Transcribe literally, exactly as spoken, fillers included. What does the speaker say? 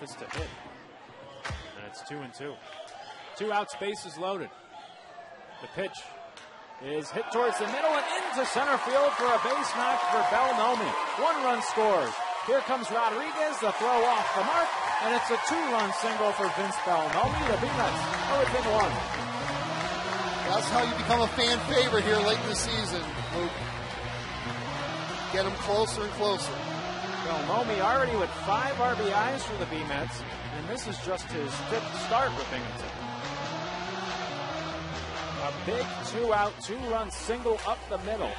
toughest to hit. And it's two and two. Two outs, bases loaded. The pitch is hit towards the middle and into center field for a base knock for Belnome. One run scores. Here comes Rodriguez, the throw off the mark, and it's a two-run single for Vince Belnome. The Big Mets go to game one. That's how you become a fan favorite here late in the season. Get them closer and closer. Belnome already with five R B Is for the B Mets, and this is just his fifth start with Binghamton. A big two-out, two-run single up the middle.